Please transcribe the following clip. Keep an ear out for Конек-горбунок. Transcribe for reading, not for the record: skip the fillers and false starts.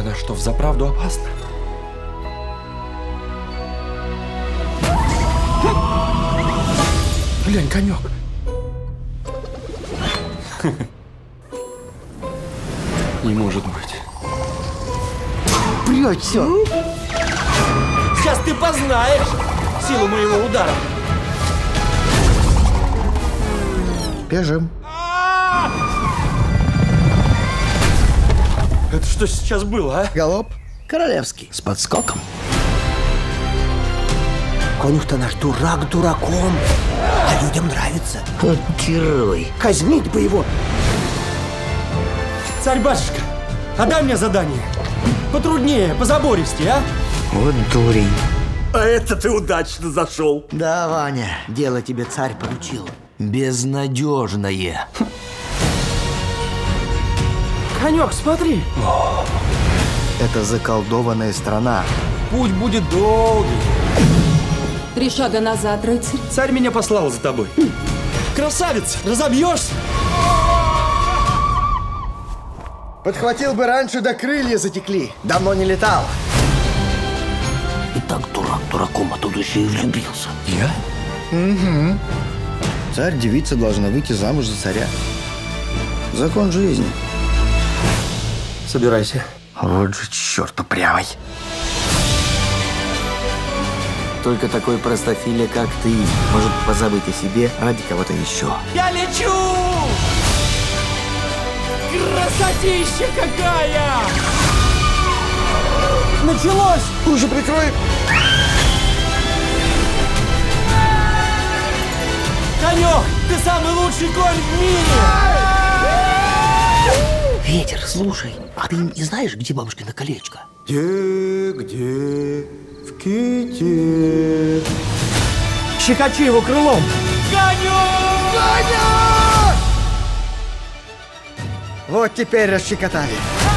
Она что, взаправду опасна? Глянь, конек. Не может быть. Прячь все. Сейчас ты познаешь силу моего удара. Бежим. Это что сейчас было, а? Галоп королевский с подскоком. Конюх-то наш дурак дураком, а людям нравится. Вот герой. Казнить бы его. Царь-батюшка, отдай мне задание. Потруднее, позабористее, а? Вот дурень. А это ты удачно зашел. Да, Ваня, дело тебе царь поручил. Безнадежное. Конек, смотри. Это заколдованная страна. Путь будет долгий. 3 шага назад, рыцарь. Царь меня послал за тобой. Красавец, разобьешься. Подхватил бы раньше, да крылья затекли. Давно не летал. И так дурак дураком, а тут еще и влюбился. Я? Угу. Царь-девица должна выйти замуж за царя. Закон жизни. Собирайся. Вот же черт упрямый. Только такой простофиля, как ты, может позабыть о себе ради кого-то еще. Я лечу! Красотища какая! Началось! Уже прикрой! Конек, ты самый лучший конь в мире! Ветер, слушай, а ты не знаешь, где бабушкино колечко? Где, в ките. Щекочи его крылом! Конек! Конек! Вот теперь расщекотали.